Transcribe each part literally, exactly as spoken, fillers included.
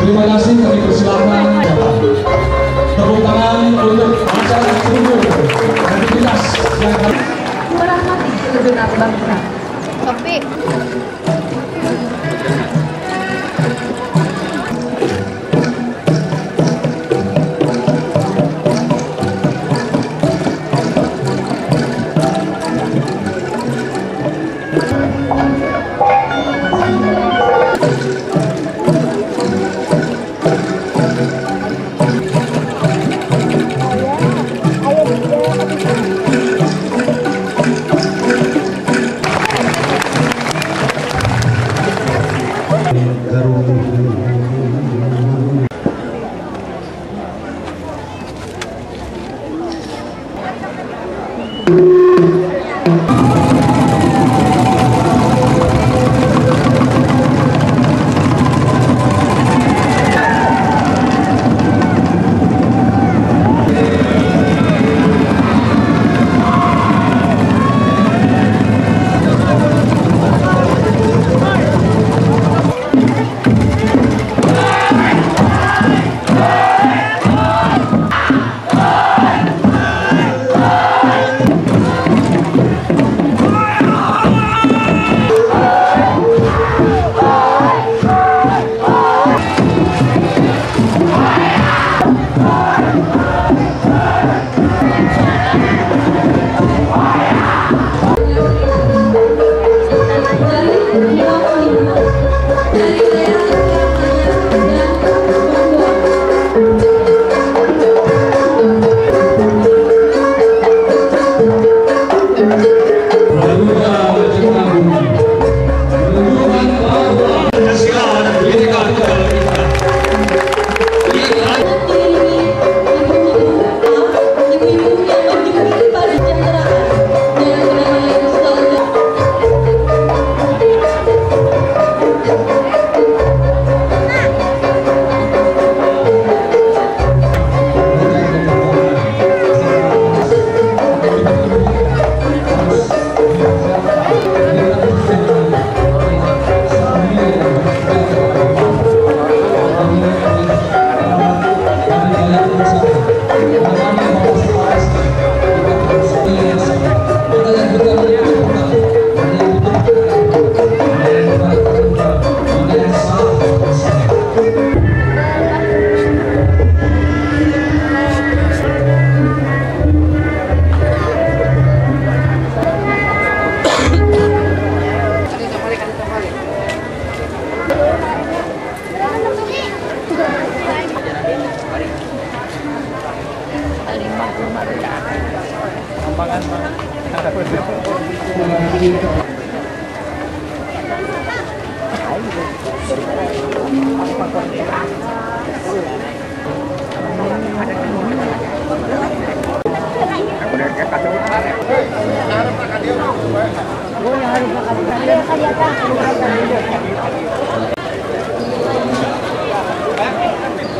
Terima kasih, kami persilakan tepuk tangan untuk acara sumber aktivitas yang kami merahmati segenap bangsa. Tapi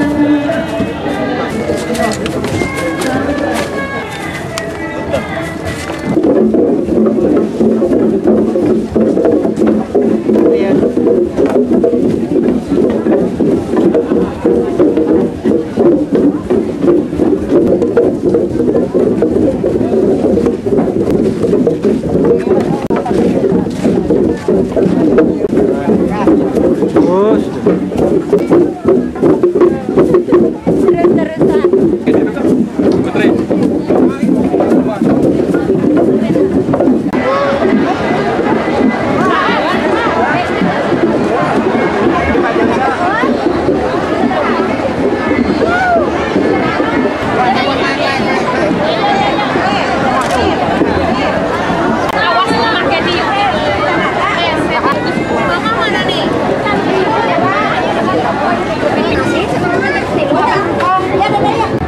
Thank you.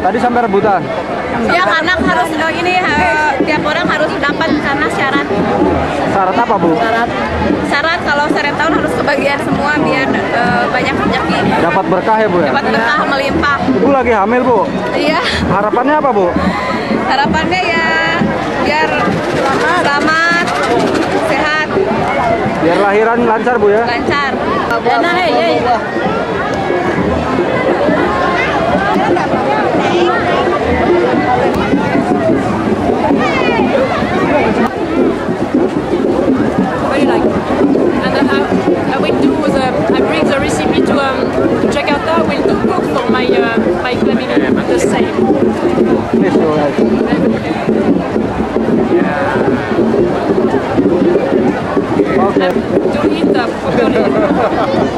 Tadi sampai rebutan. Ya karena harus ini tiap orang harus dapat karena syarat. Syarat apa, Bu? Syarat syarat kalau Seren Taun harus kebagian semua biar uh, banyak rezeki. Dapat berkah ya, Bu ya? Dapat berkah melimpah. Ibu lagi hamil, Bu? Iya. Harapannya apa, Bu? Harapannya ya biar selamat, sehat. Biar lahiran lancar, Bu ya? Lancar. Enak ya. Do it up.